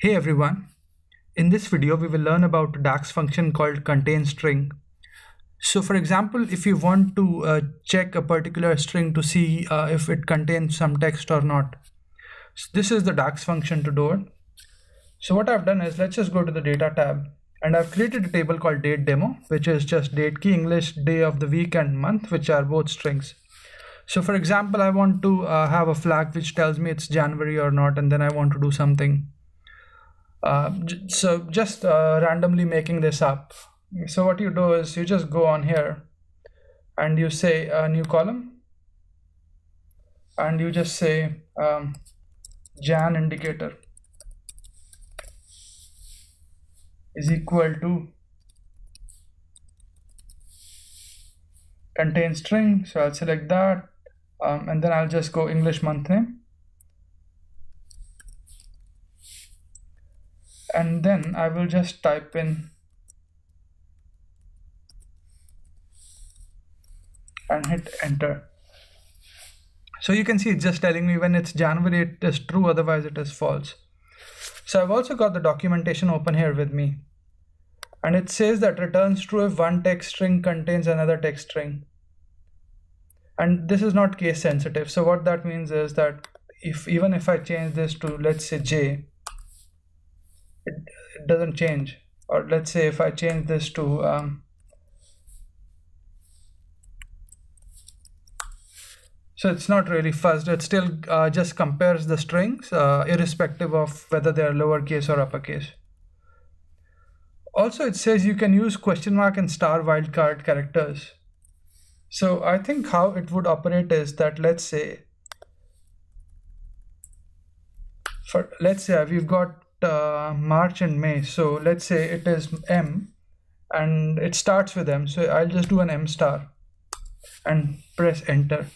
Hey everyone, in this video we will learn about a DAX function called ContainsString. So for example, if you want to check a particular string to see if it contains some text or not. So this is the DAX function to do it. So what I've done is, let's just go to the data tab and I've created a table called date demo, which is just date key, English, day of the week and month, which are both strings. So for example, I want to have a flag which tells me it's January or not, and then I want to do something. So just randomly making this up. So what you do is you just go on here and you say a new column and you just say Jan indicator is equal to contains string. So I'll select that and then I'll just go English month name. And then I will just type in and hit enter. So you can see it's just telling me when it's January it is true, otherwise it is false. So I've also got the documentation open here with me. And it says that returns true if one text string contains another text string. And this is not case sensitive. So what that means is that even if I change this to, let's say, J, it doesn't change. Or let's say if I change this to so it's not really fuzzed. It still just compares the strings irrespective of whether they are lowercase or uppercase. Also, it says you can use question mark and star wildcard characters. So I think how it would operate is that, let's say, we've got March and May. So let's say it is M and it starts with M. So I'll just do an M star and press enter.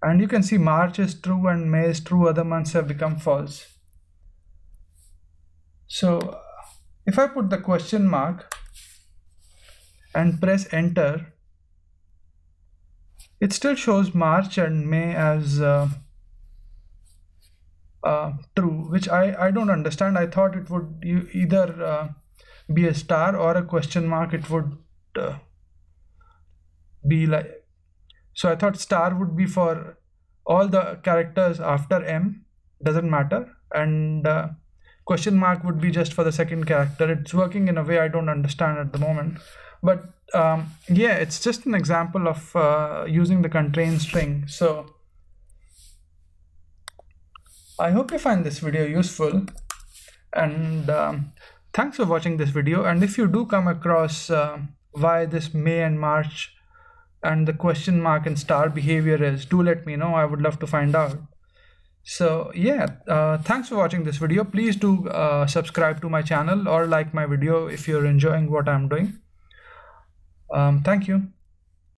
And you can see March is true and May is true. Other months have become false. So if I put the question mark and press enter, it still shows March and May as true, which I don't understand. I thought it would either be a star or a question mark. It would be like, so I thought star would be for all the characters after M, doesn't matter, and question mark would be just for the second character. It's working in a way I don't understand at the moment, but yeah, it's just an example of using the ContainsString. So I hope you find this video useful, and thanks for watching this video. And if you do come across why this May and March and the question mark and star behavior is, do let me know. I would love to find out. So yeah, thanks for watching this video. Please do subscribe to my channel or like my video if you're enjoying what I'm doing. Thank you.